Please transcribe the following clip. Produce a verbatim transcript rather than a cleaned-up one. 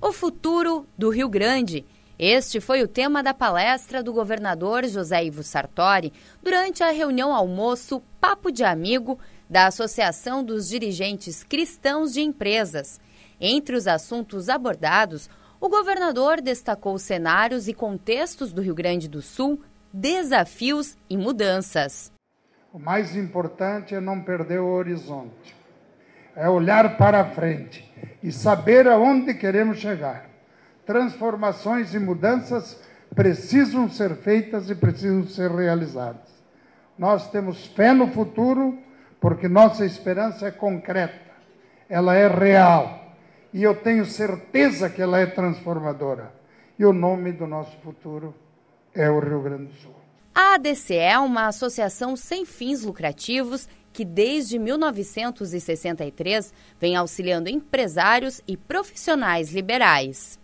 O futuro do Rio Grande. Este foi o tema da palestra do governador José Ivo Sartori durante a reunião almoço Papo de Amigo da Associação dos Dirigentes Cristãos de Empresas. Entre os assuntos abordados, o governador destacou cenários e contextos do Rio Grande do Sul, desafios e mudanças. O mais importante é não perder o horizonte, é olhar para a frente e saber aonde queremos chegar. Transformações e mudanças precisam ser feitas e precisam ser realizadas. Nós temos fé no futuro porque nossa esperança é concreta, ela é real. E eu tenho certeza que ela é transformadora. E o nome do nosso futuro é o Rio Grande do Sul. A A D C é uma associação sem fins lucrativos que desde mil novecentos e sessenta e três vem auxiliando empresários e profissionais liberais.